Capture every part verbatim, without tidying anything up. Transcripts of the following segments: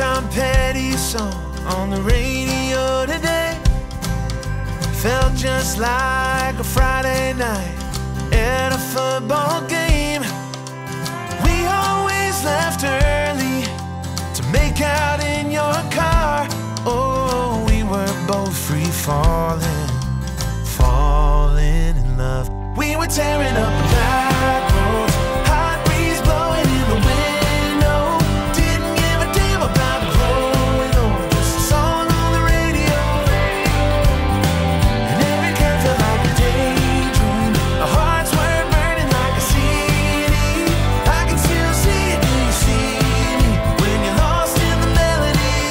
Tom Petty song on the radio today. Felt just like a Friday night at a football game. We always left early to make out in your car. Oh, we were both free falling, falling in love. We were tearing up the back roads, hot breeze blowing in the window. Didn't give a damn about blowing over just a song on the radio. And every cat felt like a daydream. Our hearts were burning like a city. I can still see it, do you see me? When you're lost in the melody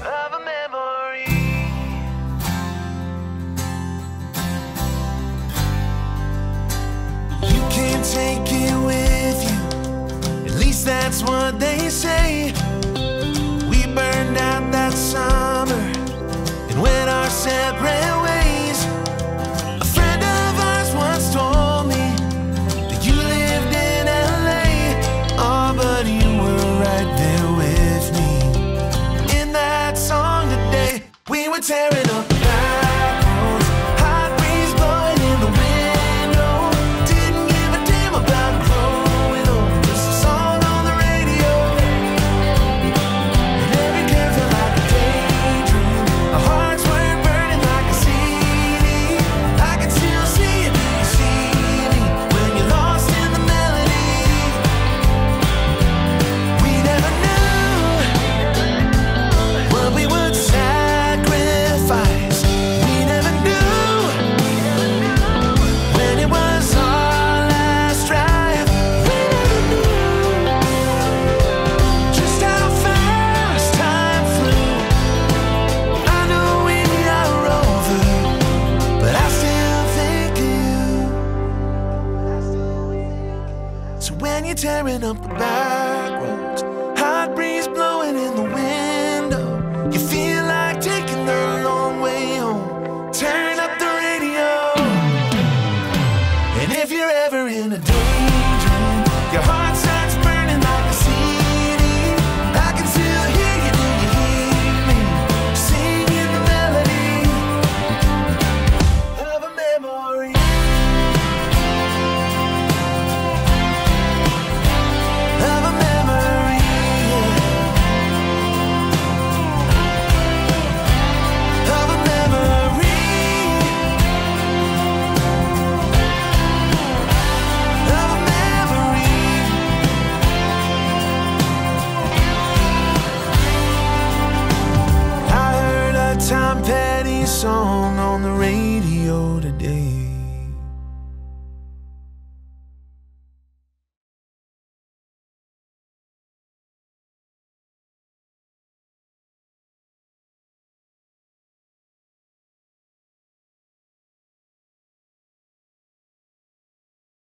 of a memory. Take it with you, at least that's what they say. We burned out that summer and went our separate ways. A friend of ours once told me that you lived in L A. Oh, but you were right there with me in that song today. We were tearing up back roads, hot breeze blowing in the wind. Tearing up the back.